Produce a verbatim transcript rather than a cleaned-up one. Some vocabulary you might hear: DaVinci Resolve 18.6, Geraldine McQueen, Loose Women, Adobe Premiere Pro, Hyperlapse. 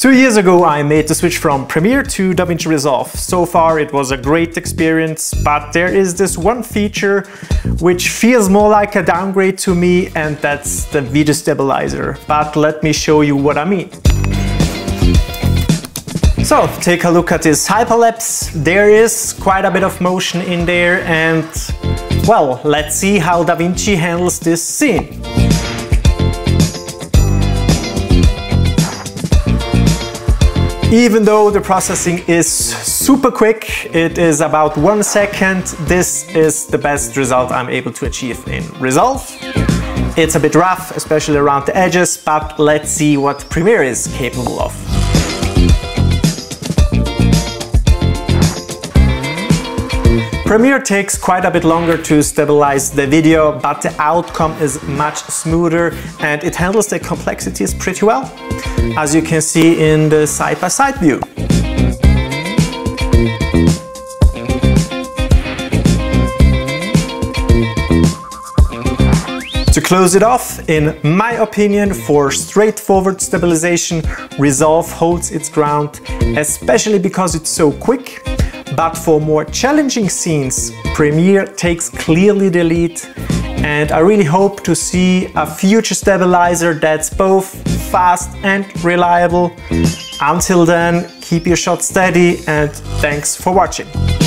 Two years ago, I made the switch from Premiere to DaVinci Resolve. So far, it was a great experience, but there is this one feature which feels more like a downgrade to me, and that's the video stabilizer. But let me show you what I mean. So, take a look at this hyperlapse. There is quite a bit of motion in there, and well, let's see how DaVinci handles this scene. Even though the processing is super quick, it is about one second, this is the best result I'm able to achieve in Resolve. It's a bit rough, especially around the edges, but let's see what Premiere is capable of. Premiere takes quite a bit longer to stabilize the video, but the outcome is much smoother and it handles the complexities pretty well, as you can see in the side-by-side view. To close it off, in my opinion, for straightforward stabilization, Resolve holds its ground, especially because it's so quick. But for more challenging scenes, Premiere takes clearly the lead, and I really hope to see a future stabilizer that's both fast and reliable. Until then, keep your shot steady, and thanks for watching.